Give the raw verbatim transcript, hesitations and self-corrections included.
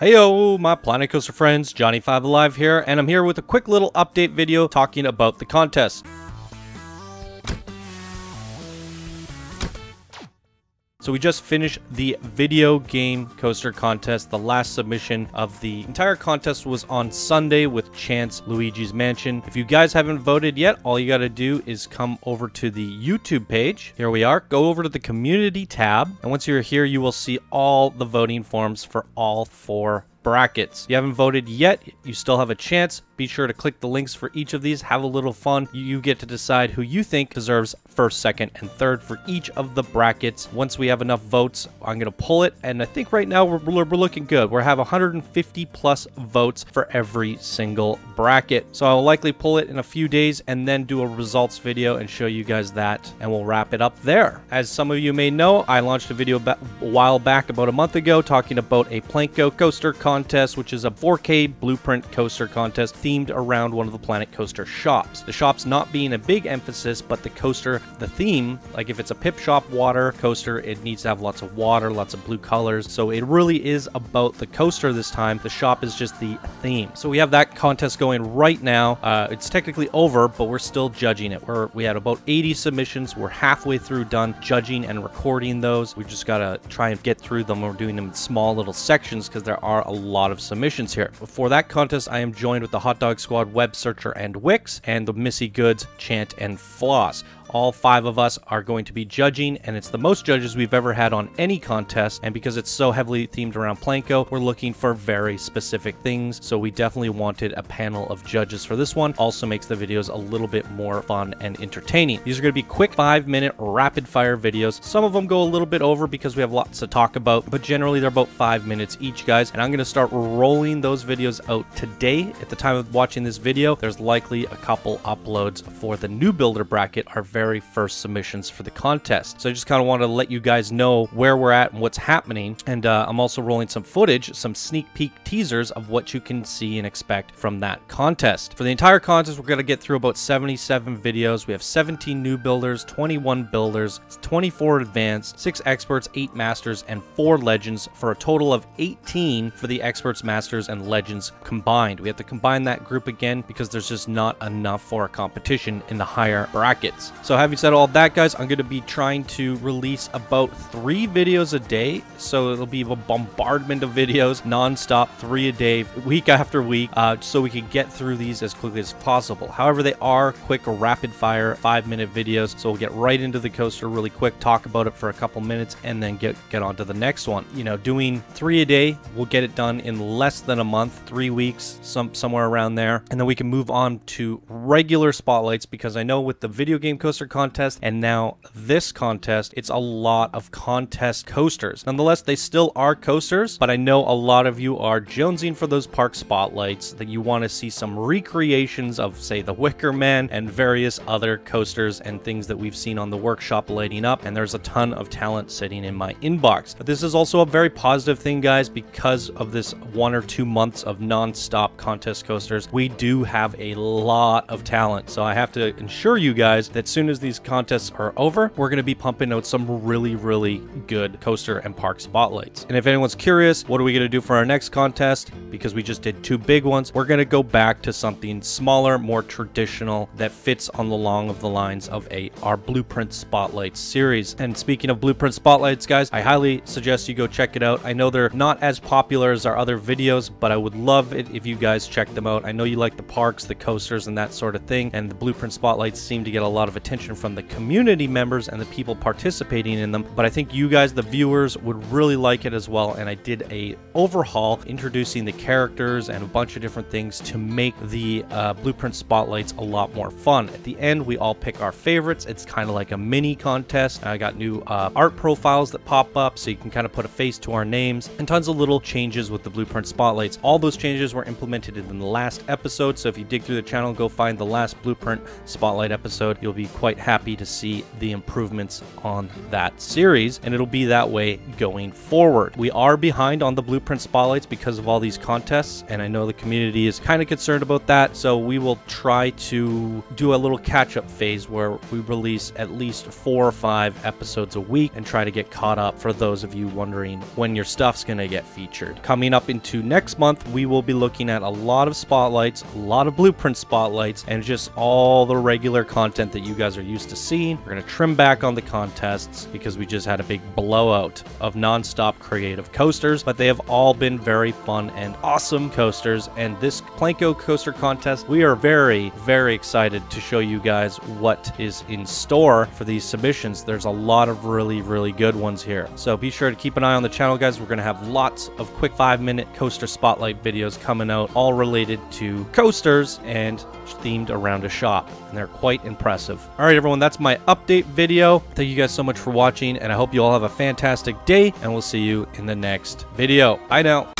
Heyo, my Planet Coaster friends, Jonny five alive here, and I'm here with a quick little update video talking about the contest. So we just finished the video game coaster contest. The last submission of the entire contest was on Sunday with Chant's Luigi's Mansion. If you guys haven't voted yet, all you got to do is come over to the YouTube page. Here we are. Go over to the community tab. And once you're here, you will see all the voting forms for all four brackets. If you haven't voted yet, you still have a chance. Be sure to click the links for each of these. Have a little fun. You get to decide who you think deserves first, second, and third for each of the brackets. Once we have enough votes, I'm going to pull it. And I think right now we're, we're looking good. We'll have one hundred fifty plus votes for every single bracket. So I'll likely pull it in a few days and then do a results video and show you guys that. And we'll wrap it up there. As some of you may know, I launched a video a while back, about a month ago, talking about a PlanCo Coaster Con contest, which is a four K blueprint coaster contest themed around one of the Planet Coaster shops. The shops not being a big emphasis, but the coaster, the theme, like if it's a Pip Shop water coaster, it needs to have lots of water, lots of blue colors. So it really is about the coaster this time. The shop is just the theme. So we have that contest going right now. Uh, it's technically over, but we're still judging it. We're, we had about eighty submissions. We're halfway through done judging and recording those. We just got to try and get through them. We're doing them in small little sections because there are a lot of submissions here. For that contest, I am joined with the Hot Dog Squad, Web Searcher, and Wix, and the Missy Goods, Chant, and Floss. All five of us are going to be judging, and it's the most judges we've ever had on any contest. And because it's so heavily themed around PlanCo, we're looking for very specific things. So we definitely wanted a panel of judges for this one. Also makes the videos a little bit more fun and entertaining. These are going to be quick five minute rapid fire videos. Some of them go a little bit over because we have lots to talk about, but generally they're about five minutes each, guys. And I'm going to start rolling those videos out today. At the time of watching this video, there's likely a couple uploads for the new builder bracket, our very very first submissions for the contest. So I just kind of want to let you guys know where we're at and what's happening. And uh, I'm also rolling some footage, some sneak peek teasers of what you can see and expect from that contest. For the entire contest, we're going to get through about seventy-seven videos. We have seventeen new builders, twenty-one builders, twenty-four advanced, six experts, eight masters, and four legends, for a total of eighteen for the experts, masters, and legends combined. We have to combine that group again because there's just not enough for a competition in the higher brackets. So So having said all that, guys, I'm going to be trying to release about three videos a day. So it'll be a bombardment of videos non-stop, three a day, week after week, uh, so we can get through these as quickly as possible. However, they are quick, rapid fire, five minute videos. So we'll get right into the coaster really quick, talk about it for a couple minutes, and then get, get on to the next one. You know, doing three a day, we'll get it done in less than a month, three weeks, some somewhere around there. And then we can move on to regular spotlights, because I know with the video game coaster contest and now this contest, it's a lot of contest coasters. Nonetheless, they still are coasters, but I know a lot of you are jonesing for those park spotlights, that you want to see some recreations of, say, the Wicker Man and various other coasters and things that we've seen on the workshop lighting up. And there's a ton of talent sitting in my inbox. But this is also a very positive thing, guys, because of this one or two months of non-stop contest coasters. We do have a lot of talent. So I have to ensure you guys that soon as As these contests are over, we're going to be pumping out some really, really good coaster and park spotlights. And if anyone's curious, what are we going to do for our next contest? Because we just did two big ones, we're going to go back to something smaller, more traditional, that fits on the long of the lines of a our Blueprint Spotlight series. And speaking of Blueprint Spotlights, guys, I highly suggest you go check it out. I know they're not as popular as our other videos, but I would love it if you guys check them out. I know you like the parks, the coasters, and that sort of thing, and the Blueprint Spotlights seem to get a lot of attention from the community members and the people participating in them, but I think you guys, the viewers, would really like it as well. And I did a overhaul introducing the characters and a bunch of different things to make the uh, Blueprint Spotlights a lot more fun. At the end, we all pick our favorites. It's kind of like a mini contest. I got new uh, art profiles that pop up, so you can kind of put a face to our names, and tons of little changes with the Blueprint Spotlights. All those changes were implemented in the last episode, so if you dig through the channel, go find the last Blueprint Spotlight episode. You'll be quite quite happy to see the improvements on that series, and it'll be that way going forward. We are behind on the Blueprint Spotlights because of all these contests, and I know the community is kind of concerned about that, so we will try to do a little catch-up phase where we release at least four or five episodes a week and try to get caught up for those of you wondering when your stuff's gonna get featured. Coming up into next month, we will be looking at a lot of spotlights, a lot of Blueprint Spotlights, and just all the regular content that you guys are used to seeing. We're gonna trim back on the contests because we just had a big blowout of non-stop creative coasters, but they have all been very fun and awesome coasters. And this PlanCo Coaster Contest, we are very, very excited to show you guys what is in store for these submissions. There's a lot of really, really good ones here. So be sure to keep an eye on the channel, guys. We're gonna have lots of quick five-minute coaster spotlight videos coming out, all related to coasters and themed around a shop, and they're quite impressive. All right, everyone, that's my update video. Thank you guys so much for watching, and I hope you all have a fantastic day, and we'll see you in the next video. Bye now.